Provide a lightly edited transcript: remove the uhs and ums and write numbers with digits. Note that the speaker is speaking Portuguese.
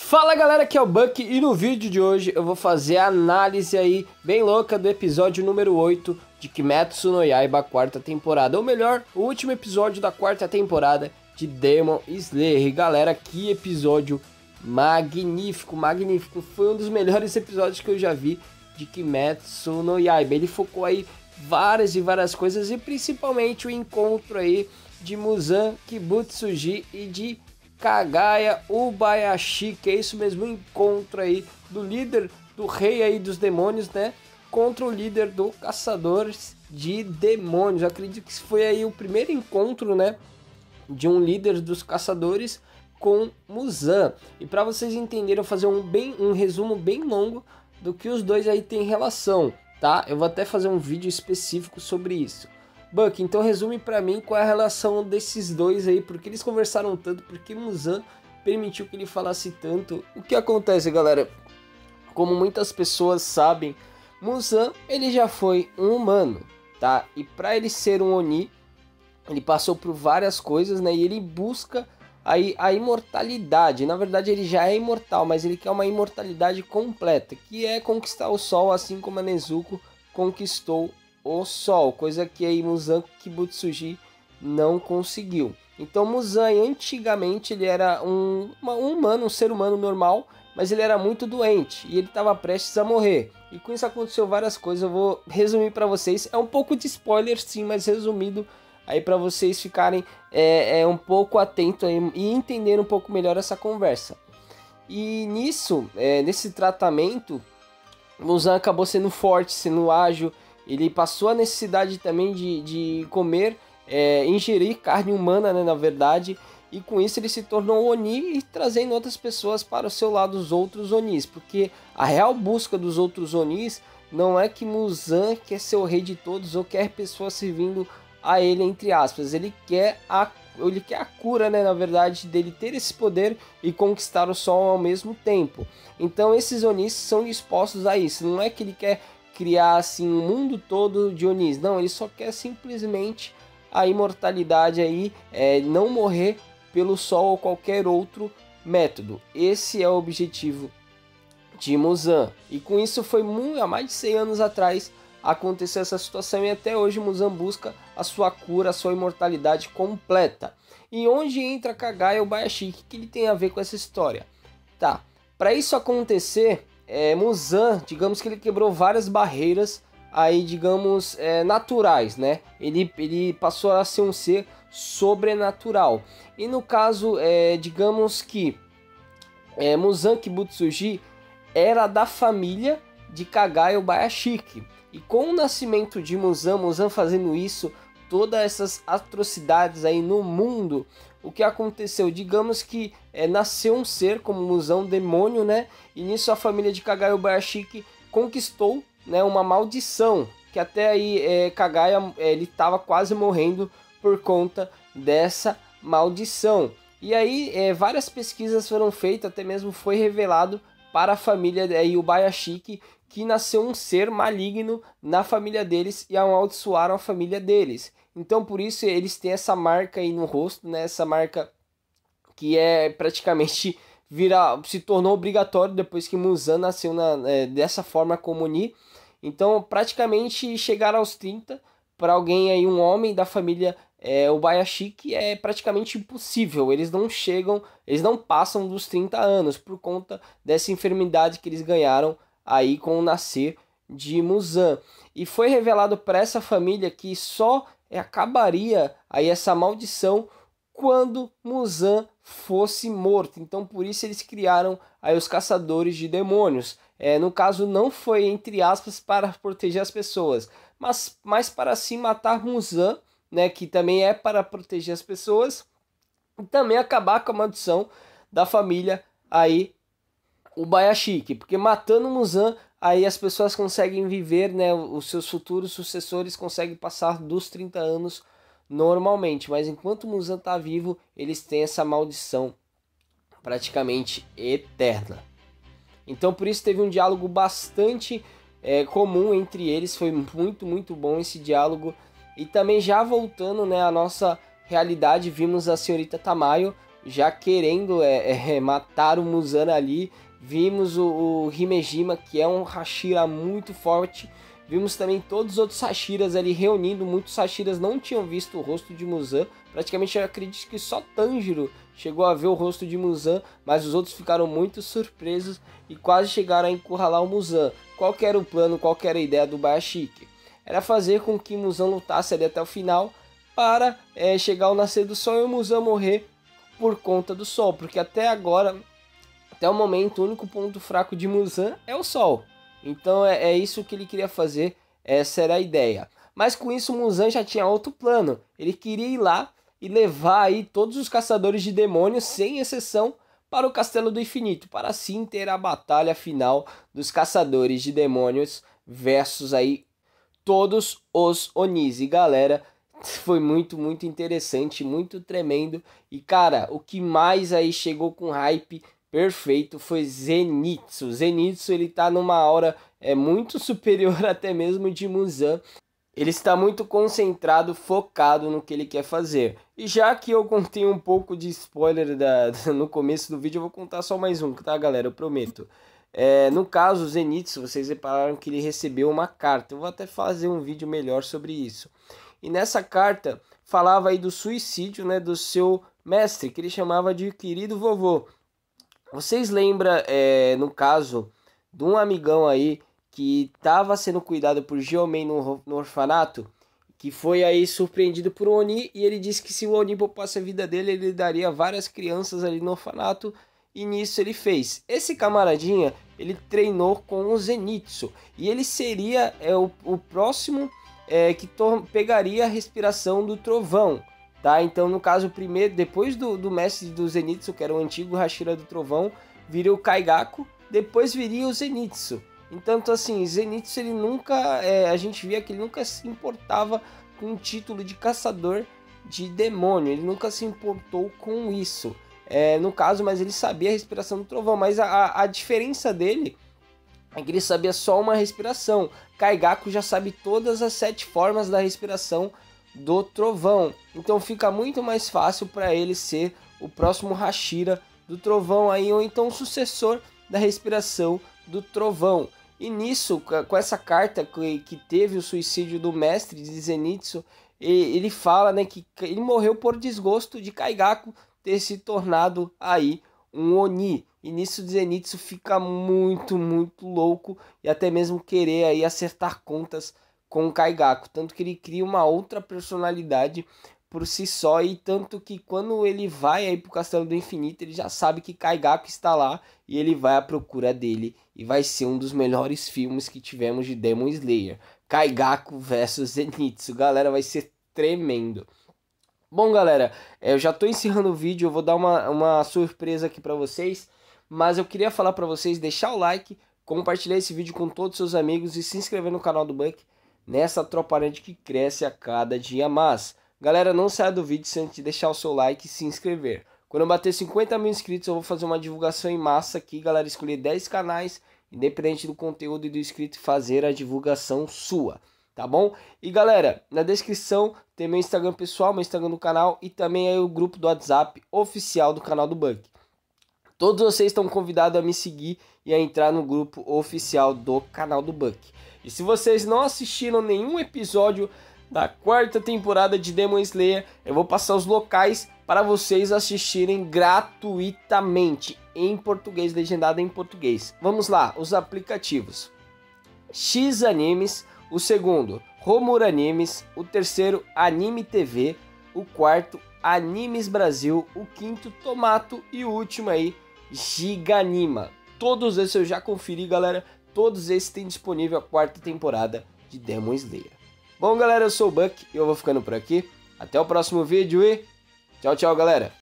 Fala galera, aqui é o Bucky e no vídeo de hoje eu vou fazer a análise aí bem louca do episódio número 8 de Kimetsu no Yaiba, quarta temporada, ou melhor, o último episódio da quarta temporada de Demon Slayer. E galera, que episódio magnífico, magnífico, foi um dos melhores episódios que eu já vi de Kimetsu no Yaiba. Ele focou aí várias e várias coisas e principalmente o encontro aí de Muzan Kibutsuji e de Kagaya Ubuyashiki, é isso mesmo, o encontro aí do líder, do rei aí dos demônios, né, contra o líder do caçadores de demônios. Eu acredito que foi aí o primeiro encontro, né, de um líder dos caçadores com Muzan. E para vocês entenderem, eu vou fazer um resumo bem longo do que os dois aí têm relação, tá? Eu vou até fazer um vídeo específico sobre isso. Bucky, então resume pra mim qual é a relação desses dois aí, porque eles conversaram tanto, porque Muzan permitiu que ele falasse tanto. O que acontece, galera? Como muitas pessoas sabem, Muzan, ele já foi um humano, tá? E pra ele ser um Oni, ele passou por várias coisas, né? E ele busca aí a imortalidade. Na verdade, ele já é imortal, mas ele quer uma imortalidade completa, que é conquistar o sol, assim como a Nezuko conquistou o sol, coisa que aí Muzan Kibutsuji não conseguiu. Então Muzan, antigamente, ele era um ser humano normal, mas ele era muito doente e ele estava prestes a morrer. E com isso aconteceu várias coisas, eu vou resumir para vocês. É um pouco de spoiler sim, mas resumido aí para vocês ficarem um pouco atento aí, e entender um pouco melhor essa conversa. E nisso, nesse tratamento, Muzan acabou sendo forte, sendo ágil. Ele passou a necessidade também de comer, ingerir carne humana, né, na verdade. E com isso ele se tornou Oni e trazendo outras pessoas para o seu lado, os outros Onis. Porque a real busca dos outros Onis não é que Muzan quer ser o rei de todos ou quer pessoas servindo a ele, entre aspas. Ele quer a cura, né, na verdade, dele ter esse poder e conquistar o sol ao mesmo tempo. Então esses Onis são dispostos a isso. Não é que ele quer criar assim um mundo todo de Onis, não, ele só quer simplesmente a imortalidade aí, não morrer pelo sol ou qualquer outro método. Esse é o objetivo de Muzan. E com isso foi há mais de 100 anos atrás aconteceu essa situação e até hoje Muzan busca a sua cura, a sua imortalidade completa. E onde entra Kagaya Ubuyashiki, que ele tem a ver com essa história? Tá, para isso acontecer, Muzan, digamos que ele quebrou várias barreiras aí, digamos, naturais, né? Ele passou a ser um ser sobrenatural. E no caso, digamos que Muzan Kibutsuji era da família de Kagaya Ubuyashiki. E com o nascimento de Muzan, Muzan fazendo isso, todas essas atrocidades aí no mundo, o que aconteceu? Digamos que nasceu um ser como Muzan, um demônio, né? E nisso a família de Kagaya Ubuyashiki conquistou, né, uma maldição, que até aí Kagaya, ele estava quase morrendo por conta dessa maldição. E aí várias pesquisas foram feitas, até mesmo foi revelado para a família de Ubuyashiki que nasceu um ser maligno na família deles e amaldiçoaram a família deles. Então por isso eles têm essa marca aí no rosto, né? Essa marca que praticamente se tornou obrigatório depois que Muzan nasceu dessa forma como Oni. Então praticamente chegar aos 30 para alguém aí, um homem da família Ubuyashiki, é praticamente impossível. Eles não chegam, eles não passam dos 30 anos por conta dessa enfermidade que eles ganharam aí com o nascer de Muzan. E foi revelado para essa família que só acabaria aí essa maldição quando Muzan fosse morto. Então por isso eles criaram aí os caçadores de demônios. No caso não foi, entre aspas, para proteger as pessoas, mas para sim matar Muzan, né, que também é para proteger as pessoas, e também acabar com a maldição da família aí Ubuyashiki, porque matando Muzan, aí as pessoas conseguem viver, né, os seus futuros sucessores conseguem passar dos 30 anos normalmente, mas enquanto Muzan está vivo, eles têm essa maldição praticamente eterna. Então por isso teve um diálogo bastante comum entre eles, foi muito, muito bom esse diálogo. E também já voltando, né, à nossa realidade, vimos a senhorita Tamayo já querendo matar o Muzan ali. Vimos o Himejima, que é um Hashira muito forte. Vimos também todos os outros Hashiras ali reunindo. Muitos Hashiras não tinham visto o rosto de Muzan. Praticamente eu acredito que só Tanjiro chegou a ver o rosto de Muzan. Mas os outros ficaram muito surpresos e quase chegaram a encurralar o Muzan. Qual que era o plano, qual que era a ideia do Ubuyashiki? Era fazer com que Muzan lutasse ali até o final para chegar ao nascer do sol e o Muzan morrer por conta do sol. Porque até agora, até o momento, o único ponto fraco de Muzan é o sol. Então é isso que ele queria fazer, essa era a ideia. Mas com isso o Muzan já tinha outro plano. Ele queria ir lá e levar aí todos os caçadores de demônios, sem exceção, para o Castelo do Infinito, para assim ter a batalha final dos caçadores de demônios versus aí todos os Onis. E galera, foi muito interessante, muito tremendo. E cara, o que mais aí chegou com hype perfeito foi Zenitsu. Zenitsu, ele tá numa aura muito superior até mesmo de Muzan. Ele está muito concentrado, focado no que ele quer fazer. E já que eu contei um pouco de spoiler no começo do vídeo, eu vou contar só mais um, tá galera? Eu prometo. No caso, Zenitsu, vocês repararam que ele recebeu uma carta. Eu vou até fazer um vídeo melhor sobre isso. E nessa carta falava aí do suicídio, né, do seu mestre, que ele chamava de querido vovô. Vocês lembram, no caso, de um amigão aí que estava sendo cuidado por Giyomei no orfanato, que foi aí surpreendido por um Oni, e ele disse que se o Oni poupasse a vida dele, ele daria várias crianças ali no orfanato, e nisso ele fez. Esse camaradinha, ele treinou com o Zenitsu, e ele seria o próximo que pegaria a respiração do trovão. Tá, então no caso, primeiro, depois do mestre do Zenitsu, que era o antigo Hashira do Trovão, viria o Kaigaku, depois viria o Zenitsu. Então assim, Zenitsu, ele nunca, a gente via que ele nunca se importava com o título de caçador de demônio, ele nunca se importou com isso. No caso, mas ele sabia a respiração do Trovão, mas a diferença dele é que ele sabia só uma respiração. Kaigaku já sabe todas as 7 formas da respiração do Trovão, então fica muito mais fácil para ele ser o próximo Hashira do Trovão aí, ou então o sucessor da respiração do Trovão. E nisso, com essa carta que teve o suicídio do mestre de Zenitsu, ele fala, né, que ele morreu por desgosto de Kaigaku ter se tornado aí um Oni. E nisso Zenitsu fica muito louco e até mesmo querer aí acertar contas com o Kaigaku, tanto que ele cria uma outra personalidade por si só, e tanto que quando ele vai aí pro Castelo do Infinito, ele já sabe que Kaigaku está lá, e ele vai à procura dele, e vai ser um dos melhores filmes que tivemos de Demon Slayer, Kaigaku vs Zenitsu, galera, vai ser tremendo. Bom galera, eu já tô encerrando o vídeo, eu vou dar uma surpresa aqui pra vocês, mas eu queria falar pra vocês, deixar o like, compartilhar esse vídeo com todos os seus amigos, e se inscrever no canal do Bucky, nessa troparante que cresce a cada dia mais. Galera, não saia do vídeo sem antes de deixar o seu like e se inscrever. Quando eu bater 50.000 inscritos, eu vou fazer uma divulgação em massa aqui, galera. Escolher 10 canais, independente do conteúdo e do inscrito, e fazer a divulgação sua, tá bom? E galera, na descrição tem meu Instagram pessoal, meu Instagram do canal, e também aí o grupo do WhatsApp oficial do canal do Bucky. Todos vocês estão convidados a me seguir e a entrar no grupo oficial do canal do Bucky. E se vocês não assistiram nenhum episódio da 4ª temporada de Demon Slayer, eu vou passar os locais para vocês assistirem gratuitamente em português, legendado em português. Vamos lá, os aplicativos: X-Animes, o segundo, Romur Animes, o terceiro, Anime TV, o quarto, Animes Brasil, o quinto, Tomato, e o último aí, Giganima. Todos esses eu já conferi, galera. Todos esses têm disponível a 4ª temporada de Demon Slayer. Bom, galera, eu sou o Bucky e eu vou ficando por aqui. Até o próximo vídeo e tchau, tchau, galera!